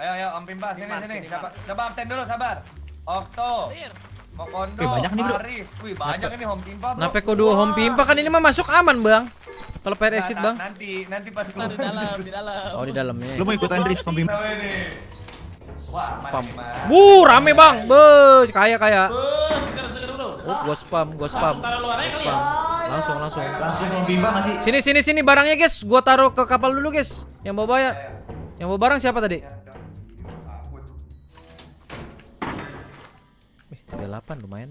Ayo Om Pimpa sini. Coba absen dulu, sabar. Okto. Mokondo. Banyak nih, Bro. Wih, banyak ini Om Pimpa, Bro. Kenapa kok dua Om Pimpa? Kan ini mah masuk aman, Bang. Kalau PR exit, Bang. Nanti pas keluar di dalam. Oh, di dalamnya. Lu mau ikutan Riz Om Pimpa? Wah, rame, Bang. Beuh, kaya. Gua spam. Langsung Om Pimpa ngasih. Sini barangnya, guys. Gua taruh ke kapal dulu, guys. Yang bawa bayar. Yang bawa barang siapa tadi? 38 lumayan.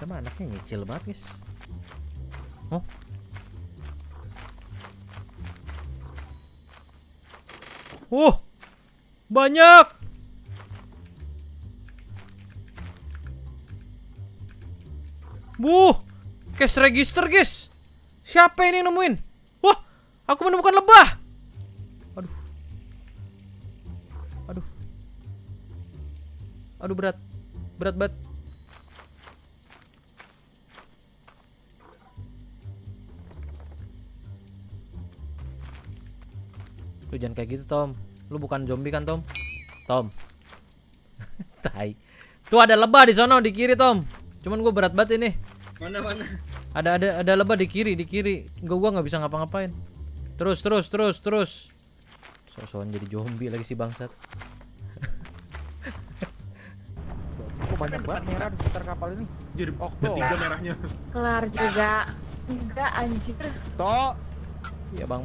Sama anaknya ngecil banget, guys. Oh. Banyak. Cash register, guys. Siapa ini yang nemuin? Wah, aku menemukan lebah. Aduh, berat banget. Lu jangan kayak gitu, Tom. Lu bukan zombie kan, Tom? Tai. Tuh ada lebah di sono di kiri, Tom. Cuman gua berat banget ini. Mana? Ada lebah di kiri. Gua nggak bisa ngapa-ngapain. Terus. Sosokan jadi zombie lagi si bangsat. Banyak banget merah di sekitar kapal ini. Jadi tiga merahnya. Kelar juga. Enggak, anjir. Toh. Ya Bang,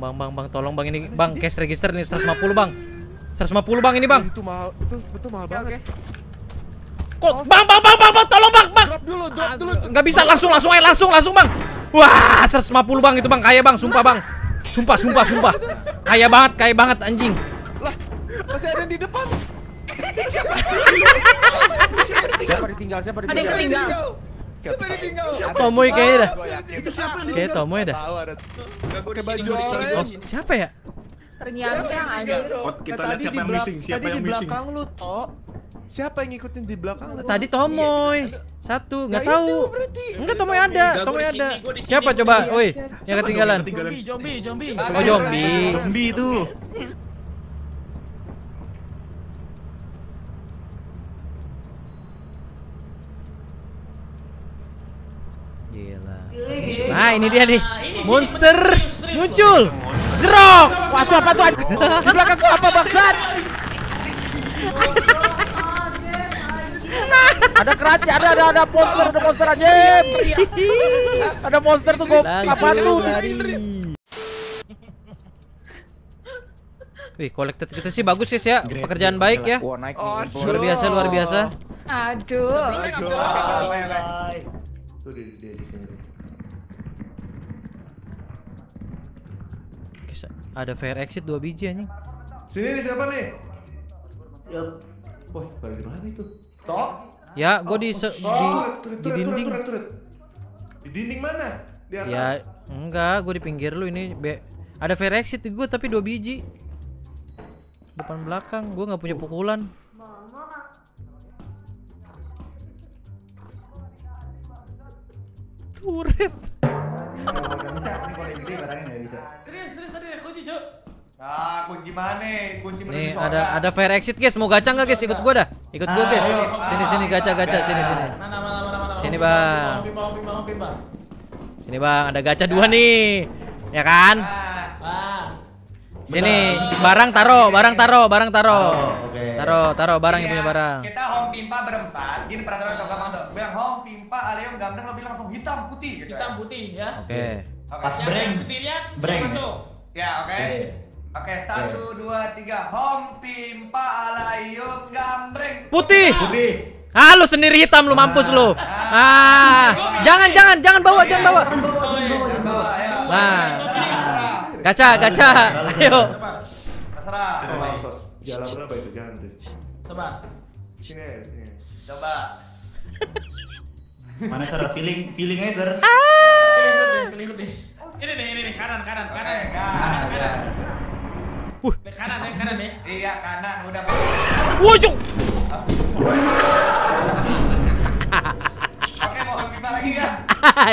tolong Bang ini, Bang, cash register nih 150, Bang. 150, Bang, ini, Bang. Itu betul mahal banget. Kok Bang, tolong Bang. Drop dulu. Enggak bisa, langsung, Bang. Wah, 150, Bang, itu, Bang, kaya, Bang, sumpah, Bang. Sumpah. Kaya banget anjing. Lah, masih ada di depan. Siapa ditinggal? Tomoy kayaknya dah. Itu siapa nih? Kayak Tomoy dah. Siapa ya? Ternyata yang ada. Kita lihat siapa yang missing. Tadi di belakang lu, Tok. Siapa yang ngikutin di belakang lu? Tadi Tomoy. Satu, enggak tahu. Enggak, Tomoy ada. Siapa coba? Woi, yang ketinggalan. Zombie. Oh, zombie itu. Nah, ini dia nih. Monster muncul. Jerok. Waduh, apa tuh? Di belakang apa, bangsat? Ada keranjang, ada monster aja. Ada monster tuh, apa tuh? Wih, collected kita sih bagus, guys, ya. Pekerjaan baik, ya. Luar biasa. Aduh. Ada fair exit 2 biji anjing. Sini siapa nih? Ya. Wah, baru di mana itu? Tok. Ya, gua di dinding. Di dinding mana? Di atas. Ya, enggak, gua di pinggir lu ini. Ada fair exit gua tapi 2 biji. Depan belakang, gua nggak punya pukulan. Turret. Nah, kunci mana? Nih, ada fair exit, guys. Mau gacha nggak, guys? Ikut gua, guys. Sini gacha. Mana. Sini, Bang. Sini, Bang, ada gacha 2 nih. Ya kan? Sini, barang taro. Taro barang yang punya barang. Kita Home Pimpa berempat. Gini peraturan Tokamang tuh. Bilang Home Pimpa, Alium, Gamdang, lo bilang langsung hitam putih ya. Oke. Pas breng. Ya, oke, 1, 2, 3. Home Pimpa, Alium, Gamdang. Putih. Ah, lu sendiri hitam, lu mampus lu. Jangan bawa. Nah. Gacha. Ayo. Terserah. Jalan berapa itu? Jangan deh. Coba. Mana, Sir? Feeling aja, Sir. Feeling. Ini kanan. Kanan. Iya, kanan. Udah. Wujung. Oke, mau kita lagi kan?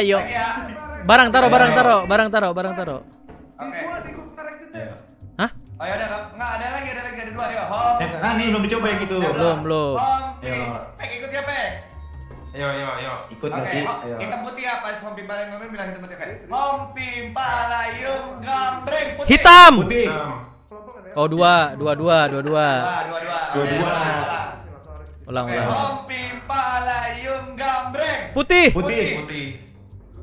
Ayo. Barang taro. Oke. Hah? Oh yaudah, nggak ada lagi, ada dua. Ayo, hop. Ya kan nih belum dicoba yang gitu. Belum. Hop, Pek ikut ya Pek. Ayo. Ikut nggak sih? Hitam putih apa? Hom pimpa layung gambreng, bilang hitam putih kan? Hom pimpa layung gambreng putih. Hitam. Putih. Oh dua. Ulang. Hom pimpa layung gambreng. Putih.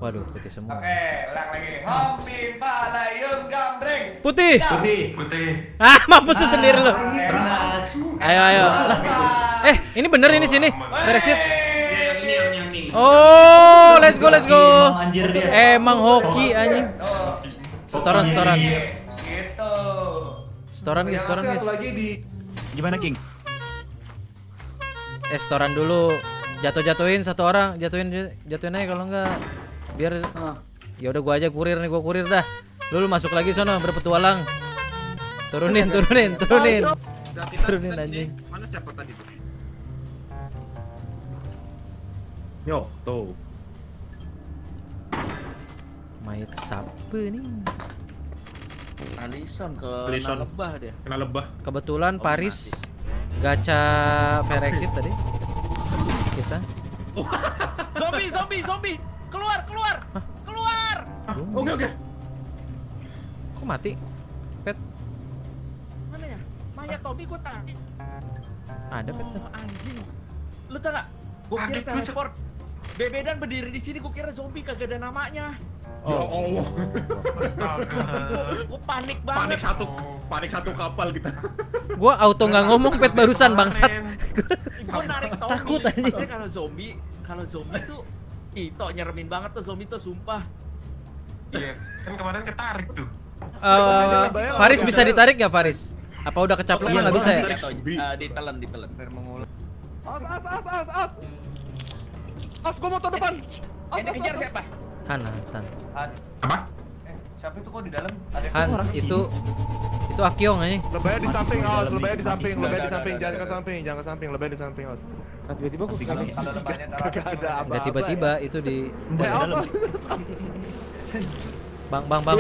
Waduh, putih semua. Oke, ulang lagi. Hom pimpa layung gambreng. Putih. Ah, mampus sendiri lu. Ayo. Ini bener ini sini. Brexit. Oh, let's go. Emang hoki anjing. Setoran. Gitu. Setoran guys. Lagi di gimana, King? Setoran dulu. Jatuhin satu orang, jatuhin aja kalau enggak. Biar ya udah gua kurir dah. Lu masuk lagi sono berpetualang. Turunin anjing. Mana siapa tadi tuh? Yo, tuh. Mait sapu nih. Alison kena lebah dia. Kebetulan Paris gacha fair exit tadi. Kita. Zombie. Keluar. Oke. Kok mati? Pet. Mana ya? Mayat Tommy gua tadi. Ada pet. Anjing. Lu tahu enggak? Gua kira teleport. Bebedan berdiri di sini gua kira zombie kagak ada namanya. Ya Allah. Astaga. Gua panik banget. Panik satu kapal kita. Gua auto enggak ngomong pet barusan bangsat. Gua narik Tommy. Takut anjing. Kalau zombie tuh itu nyeremin banget tuh zombie tuh sumpah. Iya, kan kemarin ketarik tuh. Faris bisa ditarik ya Faris? Apa udah kecaplok enggak bisa ya? Ditelan. As gua motor depan. Ini kejar siapa? Hans. Apa? Siapa itu kok di dalam? Ada Hans itu Akyong aja. Lebay di samping. Jangan ke samping. Lebay di samping, Os. Tiba-tiba kok kalau lebaynya ada tiba-tiba itu di dalam. Bang. Masuk,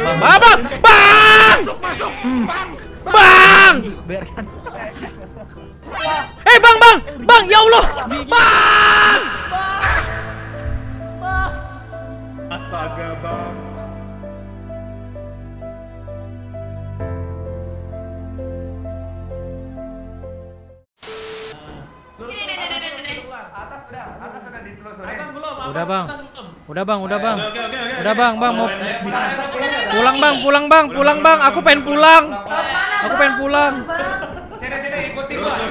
Bang. Bang, ya Allah. Bang. Astaga, Bang. Udah bang. Udah bang. Mau pulang bang. Aku pengen pulang. Sini ikutin gua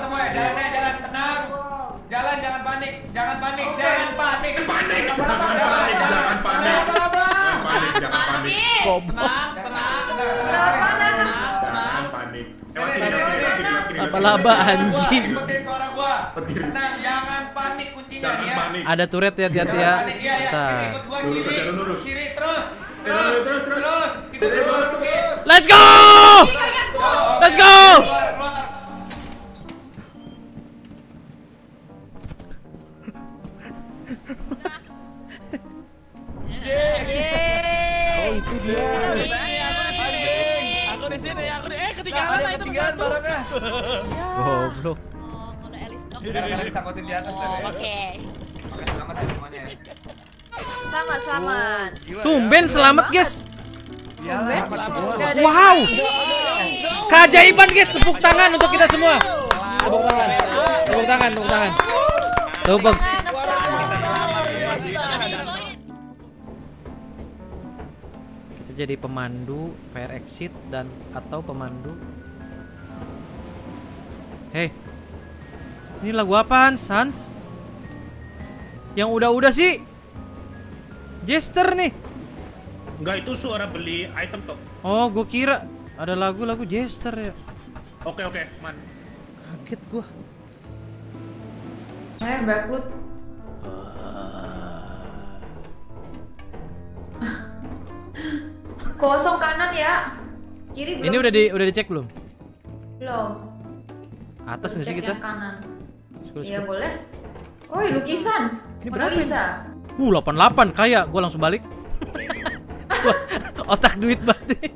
semua. Jalan tenang. Jalan jangan panik. Jangan panik. Tenang. Laba-laba anjing. Tenang, jangan panik kuncinya ya. Ada turret ya, hati-hati ya. Terus. Let's go. Oh, itu dia. Ketinggalan itu satu. Goblok. Oh, kalau Elis dong. Sangkutin di atas tadi. Oke. Selamat ya semuanya. Selamat. Tumben selamat, guys. Wow. Keajaiban, guys. Tepuk tangan untuk kita semua. Tepuk tangan. Tepuk. Jadi pemandu fair exit dan atau pemandu. Hei, ini lagu apaan, Sans? Yang udah sih Jester nih. Enggak, itu suara beli item tuh. Oh, gue kira ada lagu Jester ya. Oke, man. Kaget gue. Saya backward. Kosong kanan ya. Kiri belum. Ini udah dicek belum? Belum. Atas enggak sih kita? Kanan. Iya boleh. Oi, lukisan. Ini berapa? Lukisan. 88 kayak gua langsung balik. Otak duit banget.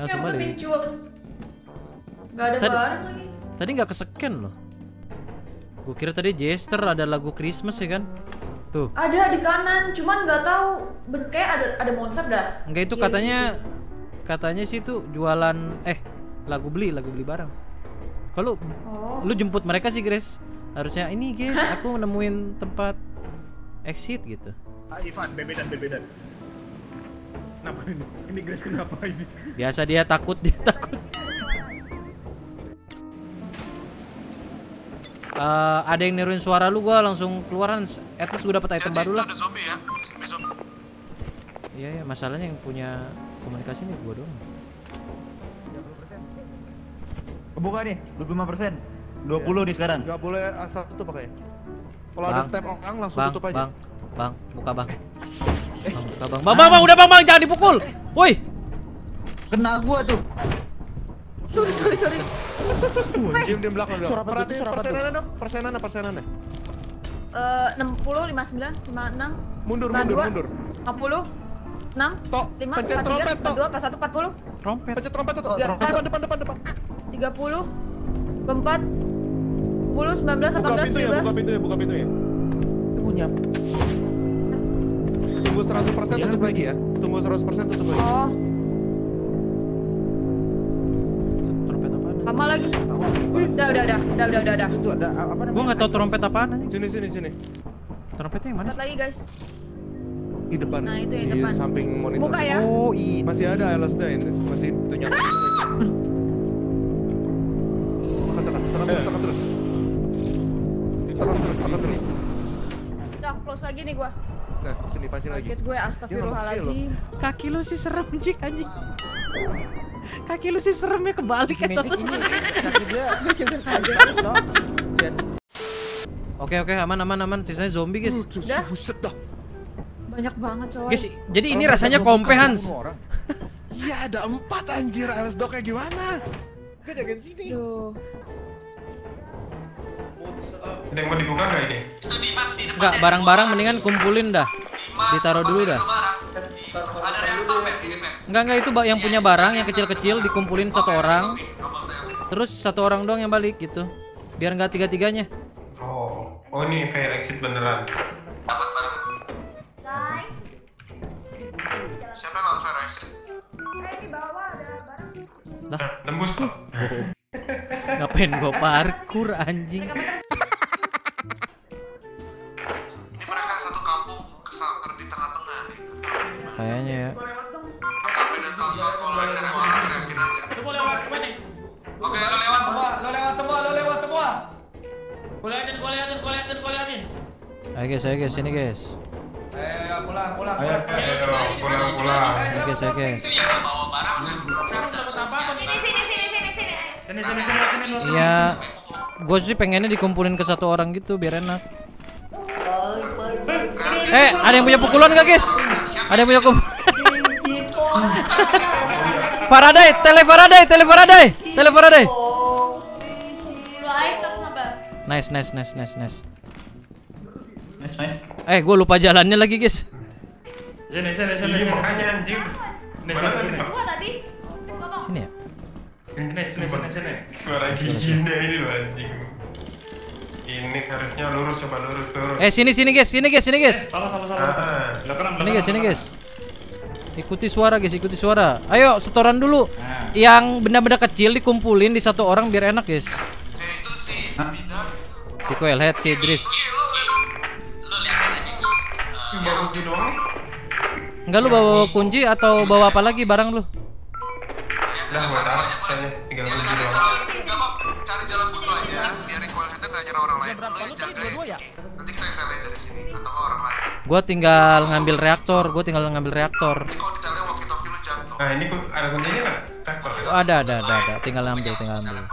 Langsung balik. Yang penting cuan. Gak ada barang lagi. Tadi gak keseken loh. Gue kira tadi Jester ada lagu Christmas ya kan? Tuh. Ada di kanan, cuman gak tahu kayak ada monster dah. Enggak itu katanya gitu. Katanya sih itu jualan lagu beli barang. Kalau lu jemput mereka sih, Grace. Harusnya ini, guys, aku nemuin tempat exit gitu. Ivan, bebedan. Kenapa ini? Ini Grace kenapa ini? Biasa dia takut. Ada yang niruin suara lu, gua langsung keluaran. At least gua dapet item baru lah. Iya, masalahnya yang punya komunikasi ini gua doang. 30%. Kebuka nih, 25%. 20 nih sekarang. Gak boleh asal tutup pakai. Kalau ada step orang langsung tutup aja. Bang, buka bang. Bang, udah bang, jangan dipukul. Woi. Kena gua tuh. Sorry. Diam belakang dong. Persenan 60, 59, 56. Mundur. 40. 6. Tok, pencet trompet tok. 2 pas 1 40. Trompet. Pencet trompet tok. Depan. 30. 4. 10, 19, 18, 19. Buka pintunya. Punya. Tunggu 100% tutup lagi ya. Tunggu 100% tutup lagi. Oh. Sama lagi. Udah. Itu ada apa namanya? Gua enggak tahu trompet apaan aja. Sini. Trompetnya yang mana? Lihat lagi, guys. Di depan. Nah, itu yang di depan. Di samping monitor. Buka ya. Oh, ini. Masih ada LSD ini. Masih tunjuk. Tekan terus. Udah, close lagi nih gua. Nah, sini pancing lagi. Kaget gue, astagfirullahalazim. Kaki lu sih serem, Jik, anjing. Kaki lu sih seremnya kebalik kan satu. Kaki dia juga kaget. Oke, aman. Sisanya zombie, guys. Udah. Buset dah. Banyak banget, coy. Guys, jadi ini rasanya kompe, Hans. Iya, ada 4 anjir. Ales Dog-nya gimana? Gua jagain sini. Duh. Ada yang mau dibuka nggak ini? Nggak, barang-barang mendingan kumpulin dah. Ditaruh dulu dah. Enggak, itu yang punya barang yang kecil-kecil dikumpulin satu orang. Terus satu orang doang yang balik gitu. Biar nggak tiga-tiganya. Oh, ini fair exit beneran. Dapat barang. Siapa yang fair exit? Di bawah ada barang. Lah, tembus tuh. Ngapain gua parkur anjing? Ini mereka satu kampung kesangker di tengah-tengah. Kayaknya ya. Oke, lo lewat semua. Gua liatin. Ayo guys, sini guys. Pulang. Ayo pulang. Oke guys. Bawa barang. Sini. Iya, gue sih pengennya dikumpulin ke satu orang gitu biar enak. Ada yang punya pukulan gak, guys? Ada yang punya pukulan? Faraday. Nice. Gue lupa jalannya lagi, guys. Sini makanya anjing. Sini ya. Ini. Suara giginya ini loh anjing. Ini harusnya lurus. Sini guys. Salah. Sini guys. Ikuti suara. Ayo setoran dulu. Nah. Yang benda-benda kecil dikumpulin di satu orang biar enak, guys. Itu si Nabida. Di Coil Head si Idris. Enggak, lu bawa kunci atau bawa apa lagi barang lu? Nah, buat apa? Saya tinggal kunci doang. Enggak apa-apa, cari jalan buntu aja. Biar Coil Head enggak nyerang orang lain. Lu jagain. Nanti kita lihat dari sini atau orang lain. Gua tinggal ngambil reaktor. Nah, ini ada kuncinya enggak? Ada. Tinggal ambil. Enggak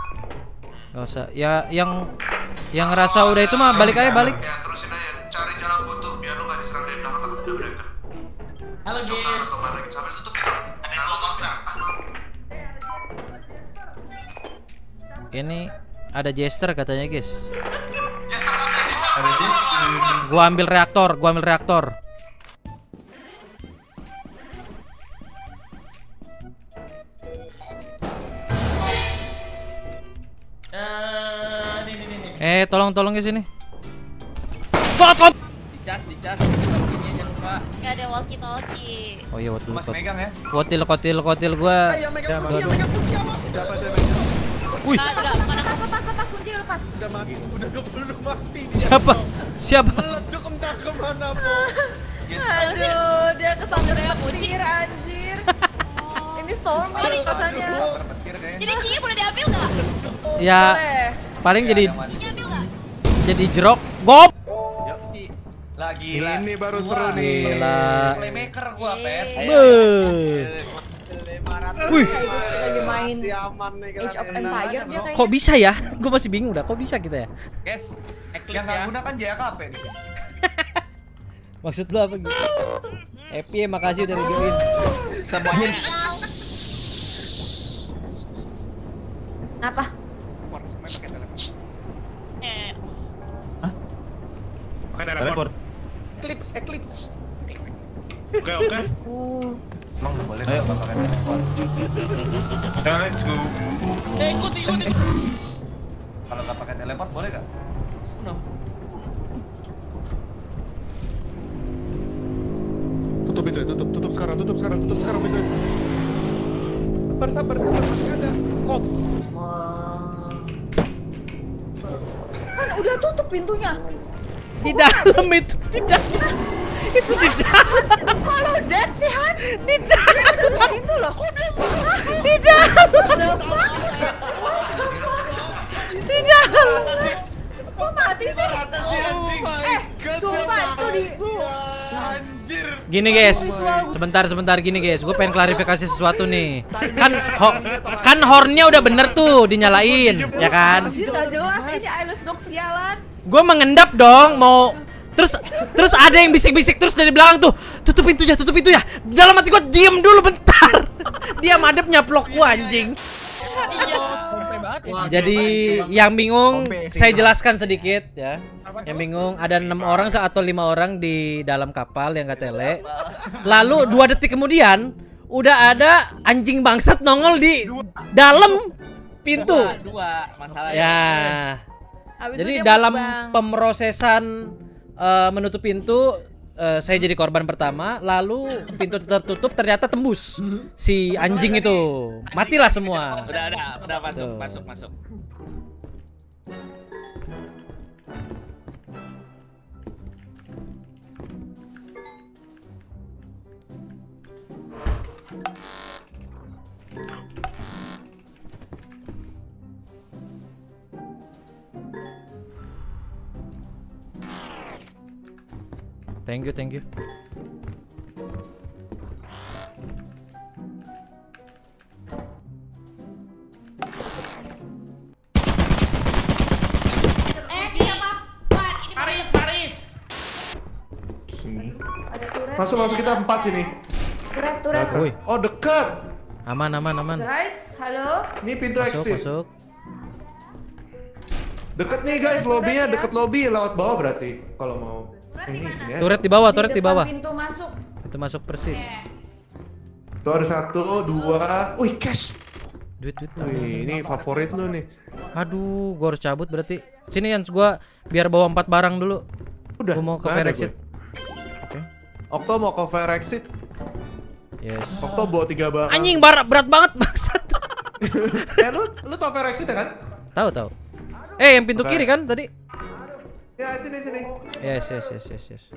usah. Ya, yang ngerasa udah itu mah balik aja. Ya, terusin aja. Cari jalan buntu biar lu enggak diserang dari belakang atau dari depan. Halo, guys. Sambil tutup itu. Ini ada Jester katanya, guys. Ada Jester. Gua ambil reaktor. Tolong ke sini. Dicas begini, jangan lupa. Enggak ada walkie-talkie. Oh iya, walkie-talkie. Mas megang ya. Kotil gua. Ayo megang kunci, awas. Wih. Lepas kunci, lepas. Udah mati. Udah kebelum mati. Siapa? Meleduk entah ke mana, Bro. Aduh, dia kesandungnya bucir anjir. Ini storm nih katanya. Jadi kinya boleh diambil enggak? Ya. Paling jadi jeruk. Gop. Lagi ini baru seru nih. Playmaker gua, Pet. Wih. Lagi main Age of Empire dia kayaknya. Kok bisa ya? Gua masih bingung dah, kok bisa kita ya? Guys, yang enggak gunakan JKP nih. Maksud lu apa gitu? Happy, makasih udah reviewin. Semuanya. Kenapa? Teleport. Eclipse. Oke. Emang nggak boleh nggak pakai teleport. Let's go. Ikut. Kalau nggak pakai teleport boleh nggak? No. Tutup pintu, tutup sekarang pintu. Sabar masih ada. Kok? Kan udah tutup pintunya. Di dalam itu di dalam. Kalau dead sih Han di dalam itu loh. Di dalam. Di dalam. Kok mati sih? Sumpah itu di. Gini guys, sebentar gini guys, gue pengen klarifikasi sesuatu nih. Kan hornnya udah bener tuh dinyalain, ya kan? Udah jelas ini Ailus dok sialan. Gue mengendap dong, mau terus ada yang bisik-bisik terus dari belakang tuh, tutup pintunya. Dalam hati gue diem dulu bentar. Dia madep nyaplok gue anjing. Jadi yang bingung saya jelaskan sedikit ya. Yang bingung ada 6 orang atau 5 orang di dalam kapal yang gak tele. Lalu 2 detik kemudian udah ada anjing bangsat nongol di dalam pintu. Ya. Abis jadi dalam pemrosesan menutup pintu saya jadi korban pertama, lalu pintu tertutup ternyata tembus si anjing itu. Matilah semua. Udah masuk. Thank you. Ini apa? Ini Paris. Sini. Masuk kita 4 sini. Turret. Oh, dekat. Aman. Guys, halo. Ini pintu exit. Masuk. Deket nih guys, lobbynya deket lobby lewat bawah berarti kalau mau. Turret di bawah. Pintu masuk persis. Tuh ada 1, 2. Wih, cash. Duit. Wih, ini favorit lu nih. Aduh, gua harus cabut berarti. Sini Yans, gua biar bawa 4 barang dulu. Udah. Gua mau ke fair exit. Oke. Okto mau ke fair exit. Yes. Okto bawa 3 barang. Anjing, berat banget maksud. Lu tau fair exit ya kan? Tahu. Yang pintu kiri kan tadi? Ya, sini.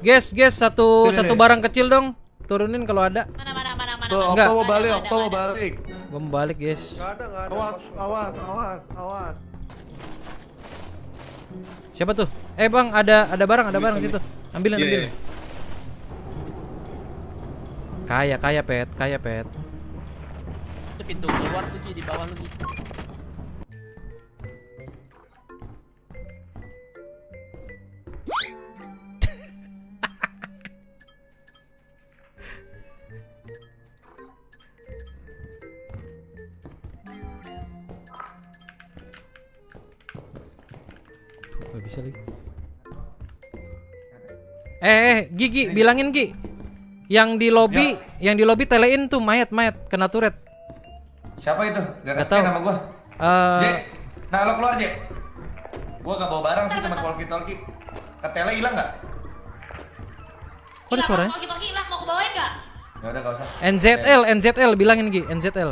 Yes. Guys, satu nih. Barang kecil dong. Turunin kalau ada. Mana. Tuh, Okto mau balik, Gua mau balik, guys. Enggak ada. Awas. Siapa tuh? Bang, ada barang situ. Ambilin. Yeah. Kaya, Pet. Itu pintu keluar tuh di bawah lu. Gak bisa lagi. Gigi, bilangin Gi. Yang di lobby telein tuh mayat kena turret. Siapa itu? Gak kasih nama gua. Nah, lo keluar, Jek. Gua gak bawa barang sih, cuma walkie-talkie. Ketelnya hilang gak? Kok ada suaranya? Walkie-talkie hilang, mau kebawain gak? Ya udah gak usah. NZL, NZL, bilangin Gi, NZL.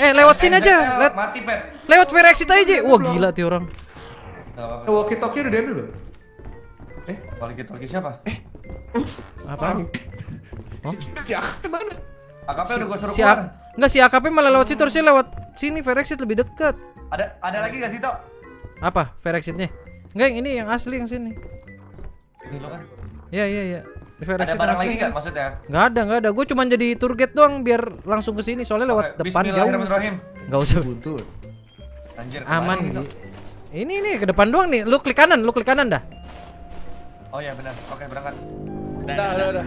Eh, lewat sini aja. Mati, Pet. Lewat fire exit aja. Wah, gila tuh orang. Walkie-talkie udah diambil belum? Eh, walkie-talkie siapa? Eh, apa? Si AKP mana? AKP udah gua suruh keluar. Enggak, si AKP malah lewat situ, harusnya lewat sini, fire exit lebih dekat. Ada lagi gak sih, Tok? Apa? Fire exitnya? Enggak, yang ini yang asli, yang sini. Ini lo kan? Iya. Ada barang lagi nggak maksudnya? Nggak ada. Gue cuma jadi tour guide doang biar langsung ke sini. Soalnya lewat depan jauh. Nggak usah buntut. Anjir, aman gitu. Ini ke depan doang nih. Lu klik kanan dah. Oh ya benar. Oke berangkat. Udah.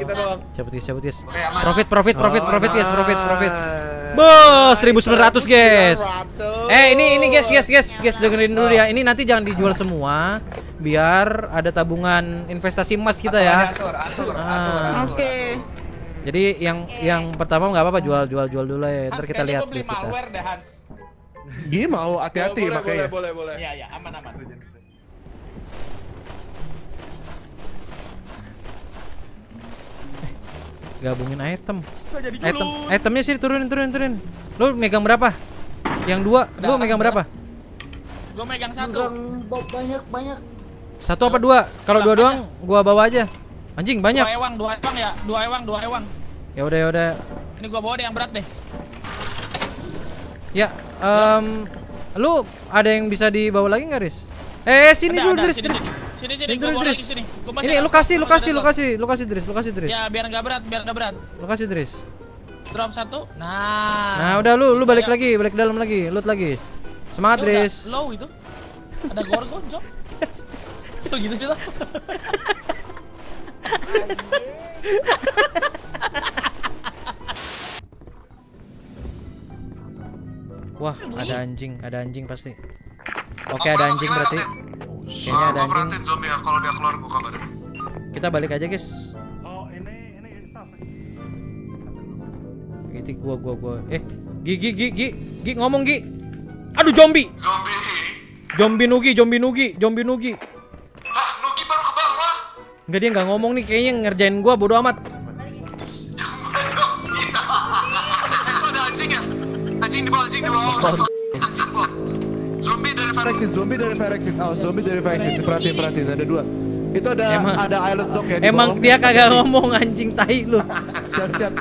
Kita doang. Cabut guys. Profit. Bos, 1.900 guys. Ini guys dengerin dulu ya. Ini nanti jangan dijual semua. Biar ada tabungan investasi emas kita ya. Atur. Oke. Jadi yang pertama nggak apa-apa jual dulu ya. Ntar kita lihat duit kita. Gih mau hati-hati makanya. Boleh. Iya, aman. Gabungin item. Itemnya sih turunin. Lu megang berapa? Yang dua. Lu megang berapa? Gua megang satu. Banyak. Satu apa dua? Kalau dua doang, gua bawa aja. Anjing banyak. Dua ewang. Ya udah. Ini gua bawa deh yang berat deh. Ya, lu ada yang bisa dibawa lagi nggak, Riz? Sini dulu, Riz. Sini gua bawa lagi sini. Ini lu kasih Dris. Ya, biar enggak berat. Lu kasih Dris. Drop satu. Nah. Udah lu balik dalam lagi, loot lagi. Semangat Dris. Low itu. Ada gorgon, Cok. Cok gitu sih lah. Wah, ada anjing pasti. Oke, ada anjing berarti. Kayaknya ada anjing. Zombie ya, kalau dia keluar gua kabarin. Kita balik aja, guys. Oh, ini staff. Gitu gua. Gi ngomong, Gi. Aduh, zombie. Zombie Nugi. Lah, Nugi baru ke bawah. Enggak, dia enggak ngomong nih, kayaknya ngerjain gua bodo amat. Ada anjing ya? Anjing di bawah. Zombie dari fire exit. Perhatiin, ada dua. Itu ada Eyeless Dog ya. Emang dia kagak ngomong anjing tai lu. Siap.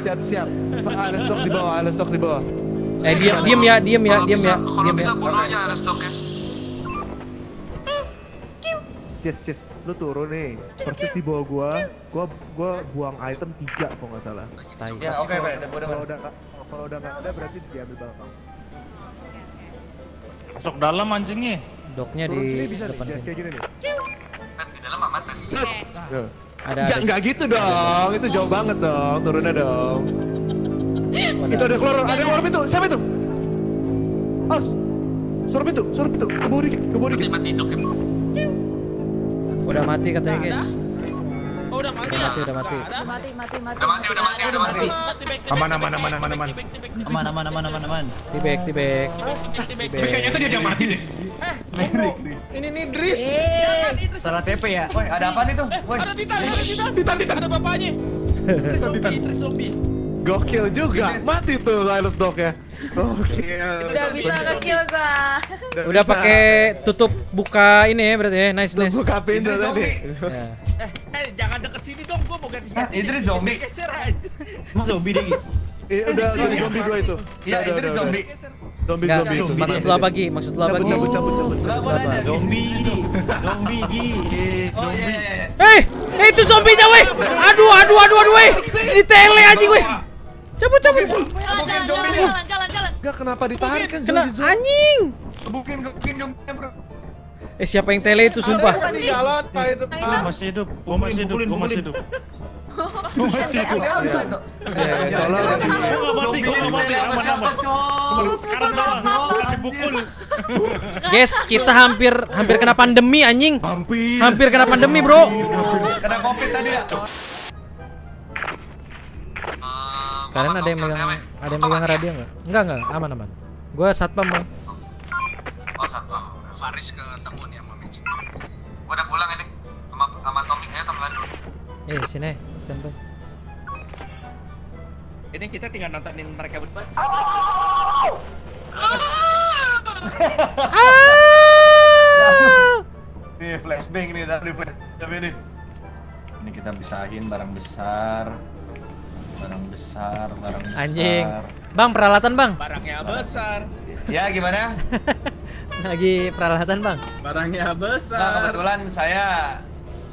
Eyeless Dog di bawah. Diam ya. Kalau bisa bunuh aja Eyeless Dog ya. Cek, lu turun nih. Persis di bawah gua buang item 3 kalau nggak salah. Ya oke, kalau udah nggak ada berarti diambil belakang. Masuk dalam anjingnya. Doknya di depan sini. Di dalam amat ada. Enggak gitu dong. Itu jauh banget dong. Turunnya dong. Itu ada keluar pintu. Siapa itu? Os. Suruh pintu. Keburu dikit. Udah mati katanya, guys. Udah mati. Aman. Tibek. Kayaknya tadi dia mati deh. Ini nih Dris. Salah TP ya. Woi, ada apa nih tuh? Woi. Ada Titan. Ada bapaknya. Zombie. Gokil juga. Mati tuh Eyeless Dog ya. Udah bisa nge-kill gua. Udah pakai tutup buka ini ya berarti ya. Nice. Buka pintu tadi. Jangan deket sini dong, gua mau ganti. Idris zombie. Zombie deh. Udah zombie gua itu. Iya, Idris zombie. Zombie. Maksud lu apa lagi? Cabut. Zombie. Hey, itu zombinya weh. Aduh weh. Ditele anjing weh. Cabut. Jalan. Enggak kenapa ditarik kan zombie. Anjing. Bukin zombinya, Bro. Siapa yang tele itu sumpah? Masih hidup. Gua masih hidup. Guys, kita hampir kena pandemi anjing. Hampir kena pandemi, Bro. Kena Covid tadi ya. Kalian ada yang megang radio enggak? Enggak, aman. Gua satpam, Bang. Oh, satpam. Faris ketemu nih sama Magic. Gua udah pulang ini sama Tommy, ayo teman lu. Sini, santai. Ini kita tinggal nontonin mereka berdua. Nih flashbang nih tadi, flashbang ini. Ini kita pisahin barang besar. Anjing. Bang, peralatan, Bang. Barangnya besar. Ya, gimana? Lagi peralatan, Bang. Barangnya besar. Nah, kebetulan saya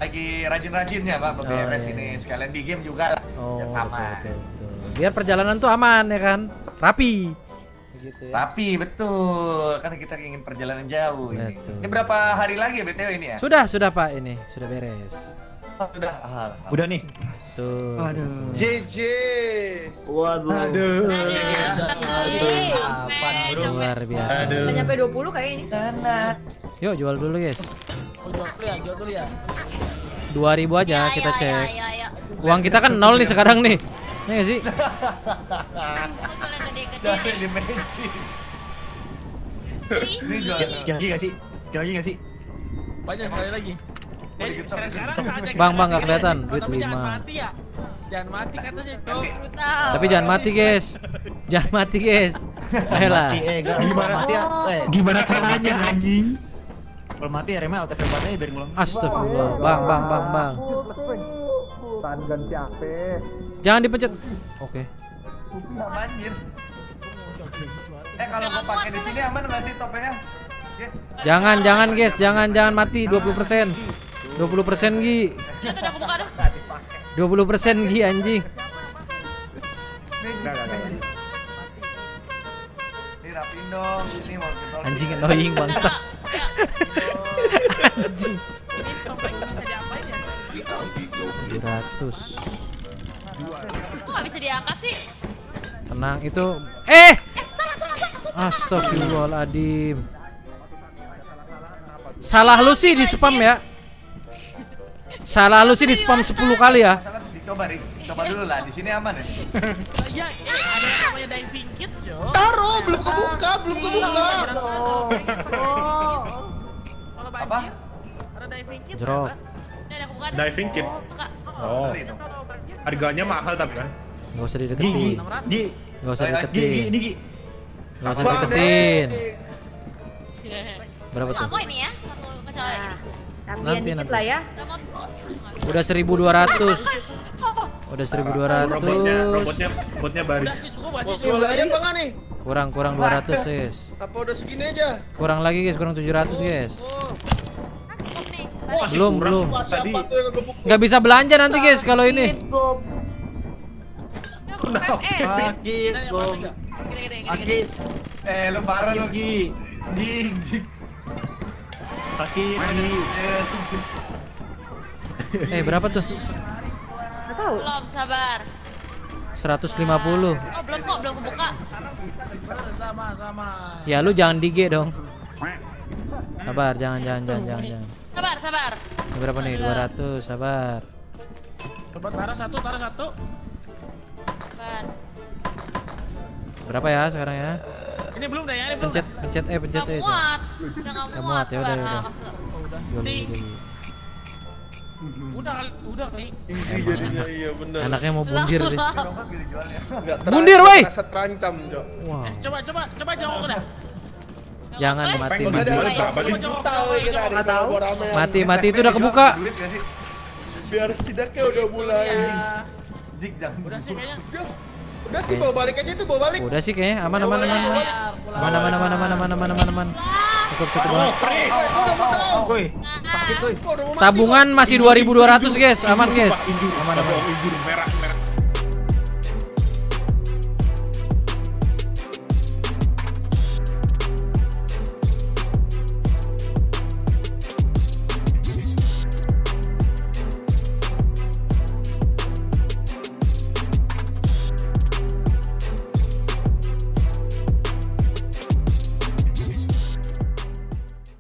lagi rajin-rajinnya, Pak, beberes ini. Sekalian di game juga lah. Oh, betul. Biar perjalanan tuh aman, ya kan? Rapi. Gitu ya. Rapi, betul. Karena kita ingin perjalanan jauh ini. Ini berapa hari lagi BTW ini ya? Sudah, Pak, ini. Sudah beres. Udah nih. Tuh. Aduh. JJ. Waduh. Luar biasa. Udah nyampe 20 kayak ini. Yuk jual dulu, guys. Jual dulu ya. 2000 aja ya, kita cek. Ya. Uang kita kan nol nih sekarang nih. Nih gak sih? Sekali lagi gak sih? Banyak sekali lagi. Bang, gak kelihatan duit 5. Jangan mati katanya, Cok. Tapi jangan mati, guys. Ayolah. Gimana caranya, anjing? Kalau mati remnya LTV bannya biar ngulang. Astagfirullah. Bang. Tahan ganti HP. Jangan dipencet. Oke. Banjir. Kalau gua pakai di sini aman berarti topengnya. Jangan, guys. Jangan mati 20%. 20% Gi. 20% Gi anjing. Anjing annoying bangsa. Anjing. 200. Kok gak bisa diangkat sih? Tenang itu. Astagfirullahaladzim. Salah lu sih di spam ya. Salah lu sih di spam 10 kali ya. Coba dulu lah, di sini aman ya. Ya, ada namanya diving kit, Jo. Taruh, belum kebuka. Kalau banjir, ada diving kit. Jerok. Diving kit. Oh. Harganya mahal tapi kan. Enggak usah dideketin. Enggak usah dideketin. Berapa tuh? Aku ini ya, satu kecil lagi. Nanti lah ya. Udah 1200. Robotnya baru. Kurang 200, guys. Apa udah segini aja? Kurang lagi, guys, kurang 700, guys. Belum. Nggak bisa belanja nanti, guys, kalau ini. Sakit. Lebaran lagi. Berapa tuh? Nggak tahu. Belum, sabar. 150. Oh, belum kebuka. Ya lu jangan dige dong. Sabar, jangan. Sabar. Berapa nih? 200, sabar. Coba taruh satu. Sabar. Berapa ya sekarang ya? Ini belum dah ya, ini pencet. Udah enggak muat. Udah nih. Iya benar. Anaknya mau bundir deh. Bundir woi. Terancam, Jo. Coba jongkok dah. Jangan mati. Itu udah kebuka. Biar setidaknya udah mulai. Udah sih kayaknya. Udah sih, bawa balik aja itu, Udah sih kayaknya aman. Cukup. Woi, sakit, woi. Tabungan masih 2200, guys. Aman, guys. Aman.